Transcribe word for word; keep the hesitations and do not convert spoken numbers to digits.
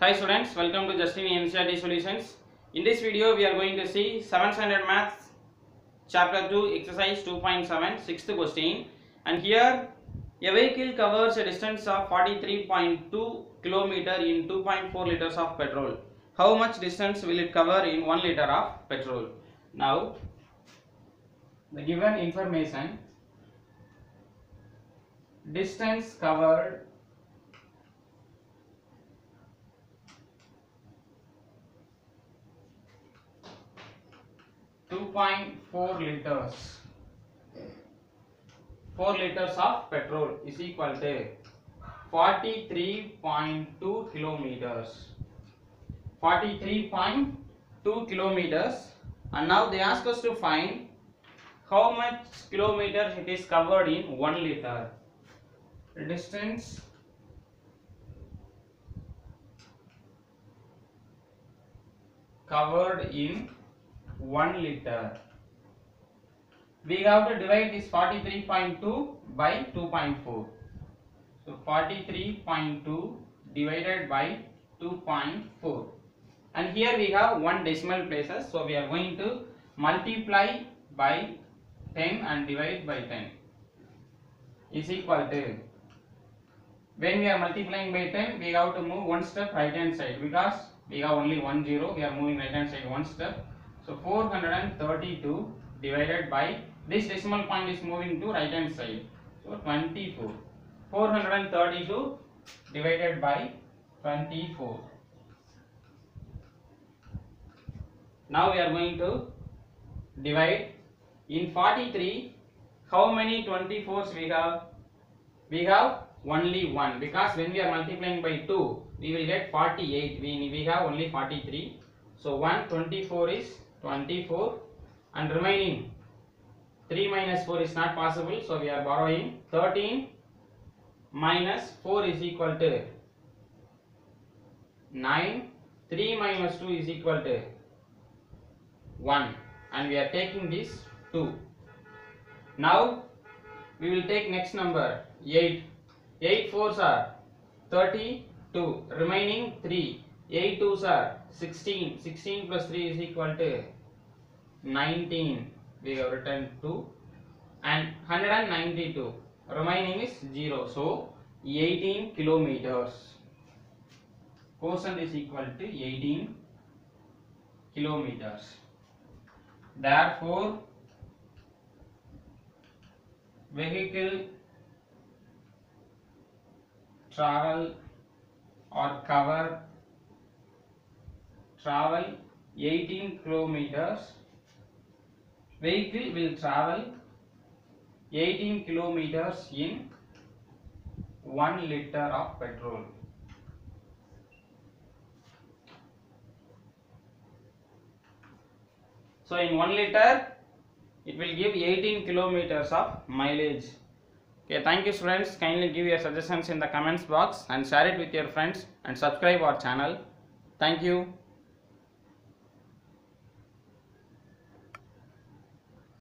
Hi students, welcome to Justin N C E R T Solutions. In this video, we are going to see seventh standard maths, chapter two, exercise two point seven, sixth question. And here, a vehicle covers a distance of forty-three point two kilometers in two point four liters of petrol. How much distance will it cover in one liter of petrol? Now, the given information, distance covered two point four liters. four liters of petrol is equal to forty-three point two kilometers. forty-three point two kilometers. And now they ask us to find how much kilometers it is covered in one liter. Distance covered in one liter. We have to divide this forty-three point two by two point four. So forty-three point two divided by two point four. And here we have one decimal places. So we are going to multiply by ten and divide by ten. Is equal to, when we are multiplying by ten, we have to move one step right hand side, because we have only one zero. We are moving right hand side one step. So four hundred thirty-two divided by, this decimal point is moving to right hand side, so twenty-four. four hundred thirty-two divided by twenty-four. Now we are going to divide in forty-three. How many twenty-fours we have? We have only one, because when we are multiplying by two, we will get forty-eight. We, we have only forty-three. So one twenty-four is twenty-four, and remaining three minus four is not possible, so we are borrowing thirteen minus four is equal to nine, three minus two is equal to one, and we are taking this two. Now we will take next number eight. eight fours are thirty-two, remaining three. eight twos are sixteen. sixteen plus three is equal to nineteen. We have written two, and one hundred ninety-two. Remaining is zero. So eighteen kilometers. Quotient is equal to eighteen kilometers. Therefore, vehicle travel or cover travel eighteen kilometers. Vehicle will travel eighteen kilometers in one liter of petrol. So in one liter, it will give eighteen kilometers of mileage. Okay, thank you students. Kindly give your suggestions in the comments box and share it with your friends and subscribe our channel. Thank you.